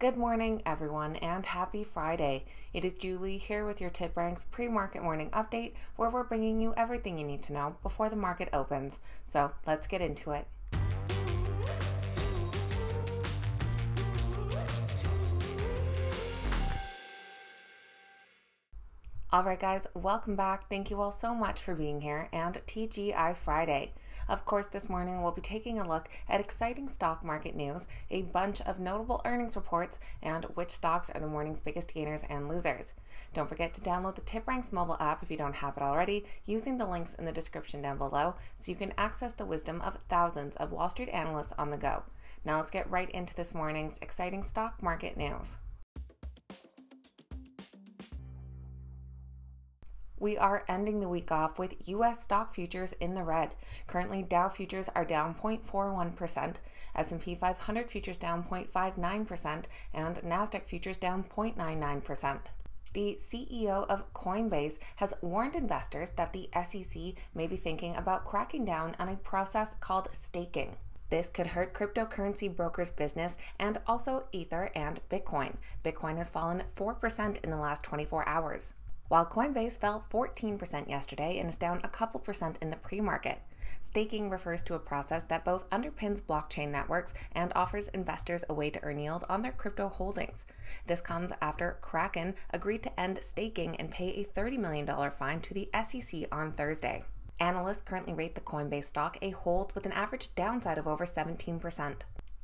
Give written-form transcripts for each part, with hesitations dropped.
Good morning, everyone, and happy Friday. It is Julie here with your TipRanks pre-market morning update, where we're bringing you everything you need to know before the market opens. So let's get into it. Alright guys, welcome back. Thank you all so much for being here and TGI Friday. Of course, this morning we'll be taking a look at exciting stock market news, a bunch of notable earnings reports, and which stocks are the morning's biggest gainers and losers. Don't forget to download the TipRanks mobile app if you don't have it already using the links in the description down below so you can access the wisdom of thousands of Wall Street analysts on the go. Now let's get right into this morning's exciting stock market news. We are ending the week off with U.S. stock futures in the red. Currently, Dow futures are down 0.41%, S&P 500 futures down 0.59%, and Nasdaq futures down 0.99%. The CEO of Coinbase has warned investors that the SEC may be thinking about cracking down on a process called staking. This could hurt cryptocurrency brokers' business and also Ether and Bitcoin. Bitcoin has fallen 4% in the last 24 hours. While Coinbase fell 14% yesterday and is down a couple percent in the pre-market. Staking refers to a process that both underpins blockchain networks and offers investors a way to earn yield on their crypto holdings. This comes after Kraken agreed to end staking and pay a $30 million fine to the SEC on Thursday. Analysts currently rate the Coinbase stock a hold with an average downside of over 17%.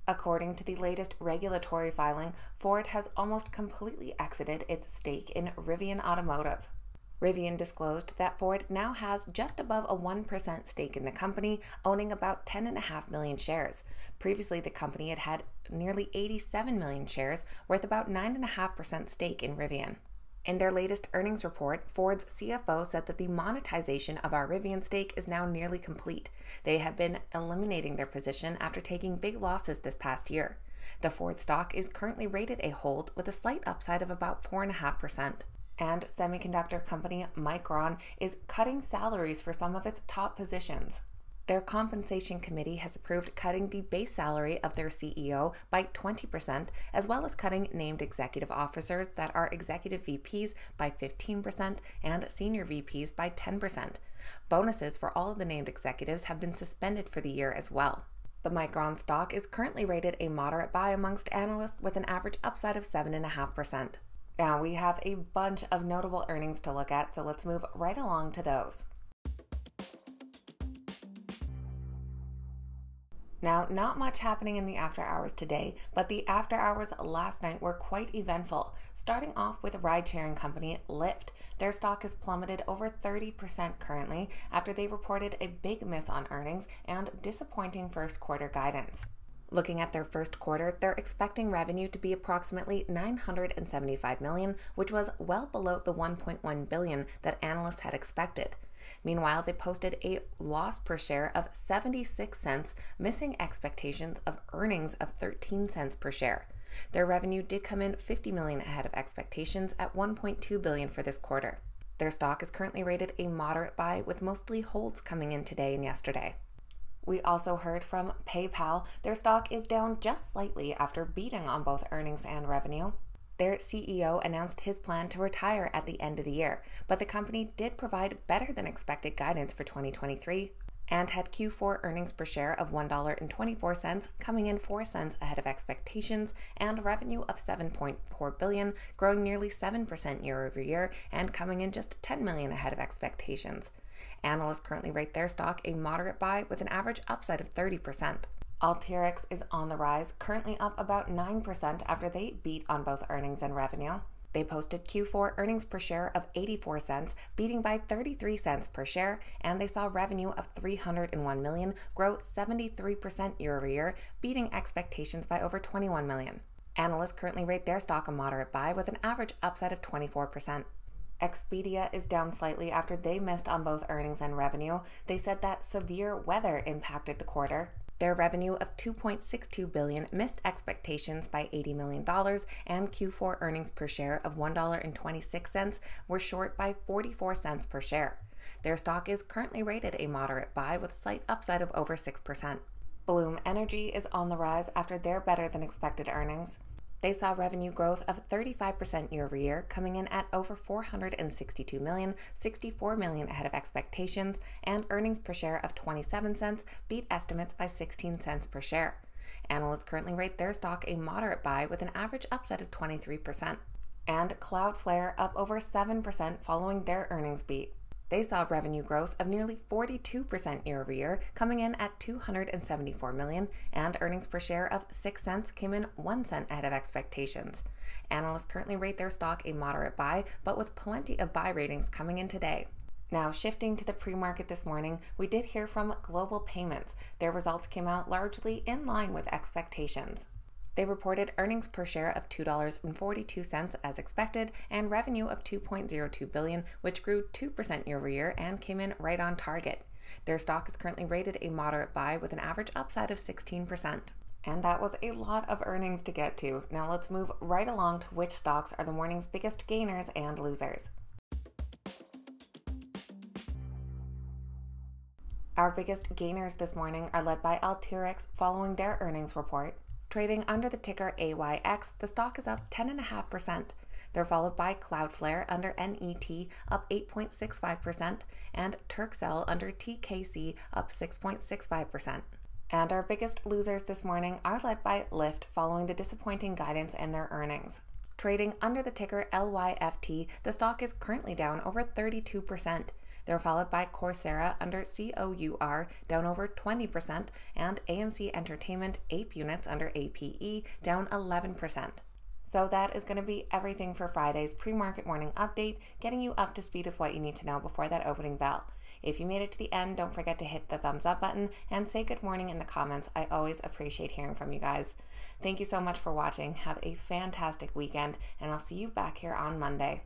According to the latest regulatory filing, Ford has almost completely exited its stake in Rivian Automotive. Rivian disclosed that Ford now has just above a 1% stake in the company, owning about 10.5 million shares. Previously, the company had nearly 87 million shares, worth about 9.5% stake in Rivian. In their latest earnings report, Ford's CFO said that the monetization of our Rivian stake is now nearly complete. They have been eliminating their position after taking big losses this past year. The Ford stock is currently rated a hold with a slight upside of about 4.5%. And semiconductor company Micron is cutting salaries for some of its top positions. Their compensation committee has approved cutting the base salary of their CEO by 20%, as well as cutting named executive officers that are executive VPs by 15% and senior VPs by 10%. Bonuses for all of the named executives have been suspended for the year as well. The Micron stock is currently rated a moderate buy amongst analysts with an average upside of 7.5%. Now we have a bunch of notable earnings to look at, so let's move right along to those. Now, not much happening in the after hours today, but the after hours last night were quite eventful. Starting off with ride-sharing company Lyft. Their stock has plummeted over 30% currently after they reported a big miss on earnings and disappointing first quarter guidance. Looking at their first quarter, they're expecting revenue to be approximately $975 million, which was well below the $1.1 billion that analysts had expected. Meanwhile, they posted a loss per share of 76 cents, missing expectations of earnings of 13 cents per share. Their revenue did come in $50 million ahead of expectations at $1.2 billion for this quarter. Their stock is currently rated a moderate buy, with mostly holds coming in today and yesterday. We also heard from PayPal. Their stock is down just slightly after beating on both earnings and revenue. Their CEO announced his plan to retire at the end of the year, but the company did provide better than expected guidance for 2023 and had Q4 earnings per share of $1.24, coming in 4 cents ahead of expectations, and revenue of $7.4 billion, growing nearly 7% year over year and coming in just $10 million ahead of expectations. Analysts currently rate their stock a moderate buy with an average upside of 30%. Alteryx is on the rise, currently up about 9% after they beat on both earnings and revenue. They posted Q4 earnings per share of 84 cents, beating by 33 cents per share, and they saw revenue of $301 million grow 73% year over year, beating expectations by over $21 million. Analysts currently rate their stock a moderate buy with an average upside of 24%. Expedia is down slightly after they missed on both earnings and revenue. They said that severe weather impacted the quarter. Their revenue of $2.62 billion missed expectations by $80 million, and Q4 earnings per share of $1.26 were short by 44 cents per share. Their stock is currently rated a moderate buy with slight upside of over 6%. Bloom Energy is on the rise after their better than expected earnings. They saw revenue growth of 35% year-over-year, coming in at over $462 million, $64 million ahead of expectations, and earnings per share of $0.27 beat estimates by $0.16 per share. Analysts currently rate their stock a moderate buy with an average upside of 23%. And Cloudflare up over 7% following their earnings beat. They saw revenue growth of nearly 42% year-over-year, coming in at $274 million, and earnings per share of $0.06 came in 1 cent ahead of expectations. Analysts currently rate their stock a moderate buy, but with plenty of buy ratings coming in today. Now, shifting to the pre-market this morning, we did hear from Global Payments. Their results came out largely in line with expectations. They reported earnings per share of $2.42 as expected, and revenue of $2.02 billion, which grew 2% year-over-year and came in right on target. Their stock is currently rated a moderate buy with an average upside of 16%. And that was a lot of earnings to get to. Now let's move right along to which stocks are the morning's biggest gainers and losers. Our biggest gainers this morning are led by Alteryx following their earnings report. Trading under the ticker AYX, the stock is up 10.5%. They're followed by Cloudflare under NET, up 8.65%, and Turkcell under TKC, up 6.65%. And our biggest losers this morning are led by Lyft following the disappointing guidance and their earnings. Trading under the ticker LYFT, the stock is currently down over 32%. They're followed by Coursera under COUR, down over 20%, and AMC Entertainment Ape Units under APE, down 11%. So that is going to be everything for Friday's pre-market morning update, getting you up to speed with what you need to know before that opening bell. If you made it to the end, don't forget to hit the thumbs up button and say good morning in the comments. I always appreciate hearing from you guys. Thank you so much for watching. Have a fantastic weekend, and I'll see you back here on Monday.